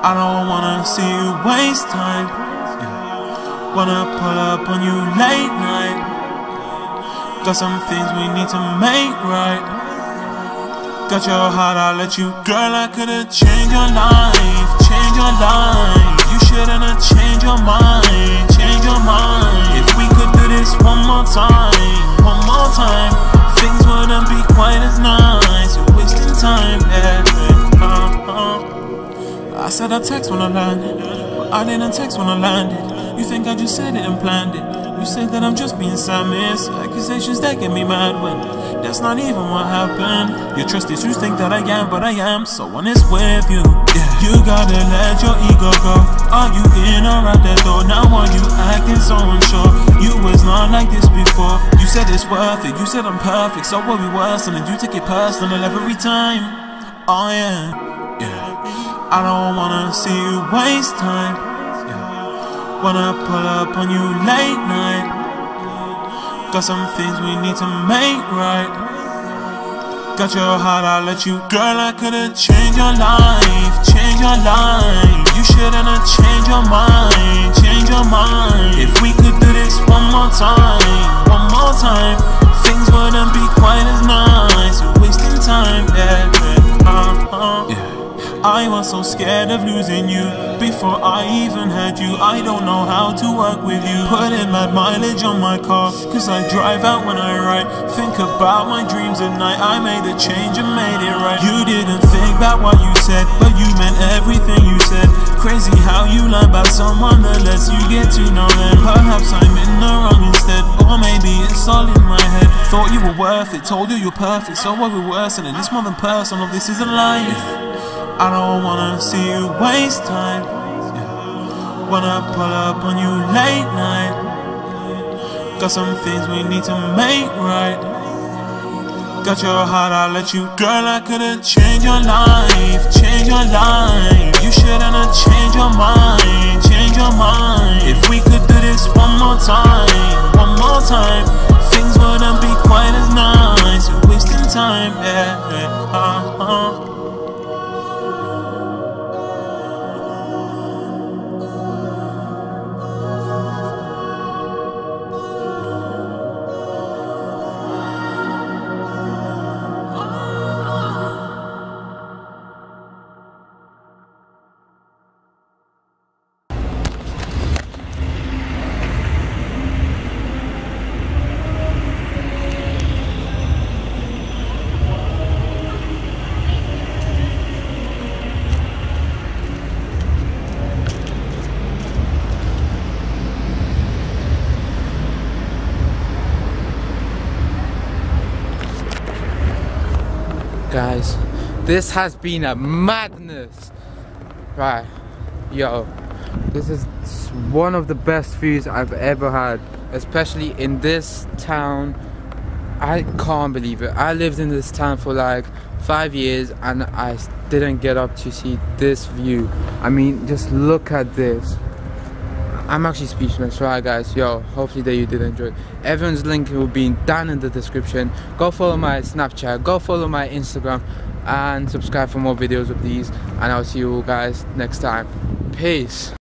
I don't wanna see you waste time, yeah. Wanna pull up on you late night. Got some things we need to make right. Got your heart, I'll let you. Girl, I could've changed your life, changed your life. You shouldn't have changed your mind, changed your mind. If we could do this one more time, one more time, things wouldn't be quite as nice. You're wasting time, yeah. I said I text when I landed, but I didn't text when I landed. You think I just said it and planned it. You said that I'm just being Samus. Accusations that get me mad when that's not even what happened. Your trust issues think that I am, but I am someone is with you, yeah. You gotta let your ego go. Are you in or out that door? Now are you acting so unsure? You was not like this before. You said it's worth it, you said I'm perfect. So what we were, and then you took it personal every time. Oh yeah, yeah. I don't wanna see you waste time, yeah. Wanna pull up on you late night. Got some things we need to make right. Got your heart, I'll let you. Girl, I could've changed your life, changed your life. You shouldn't have changed your mind, changed your mind. If we could do this one more time, one more time, things wouldn't be quite as nice. You're wasting time, yeah, yeah. I was so scared of losing you before I even had you. I don't know how to work with you. Put in my mileage on my car, cause I drive out when I write. Think about my dreams at night. I made a change and made it right. You didn't think about what you said, but you meant everything you said. Crazy how you lie about someone the less you get to know them. Perhaps I'm in the wrong instead, or maybe it's all in my head. Thought you were worth it, told you you're perfect. So what we worse, and it's more than personal, this isn't life. I don't wanna see you waste time, yeah. Wanna pull up on you late night. Got some things we need to make right. Got your heart, I'll let you. Girl, I could've changed your life, changed your life. You shouldn't have changed your mind, changed your mind. If we could do this one more time, things wouldn't be quite as nice. You're wasting time, yeah, yeah. Guys, this has been a madness, right? Yo, this is one of the best views I've ever had, especially in this town. I can't believe it. I lived in this town for like 5 years and I didn't get up to see this view. I mean, just look at this. I'm actually speechless, right guys? Yo, hopefully that you did enjoy. Everyone's link will be down in the description. Go follow my Snapchat, go follow my Instagram, and subscribe for more videos of these. And I'll see you all guys next time. Peace.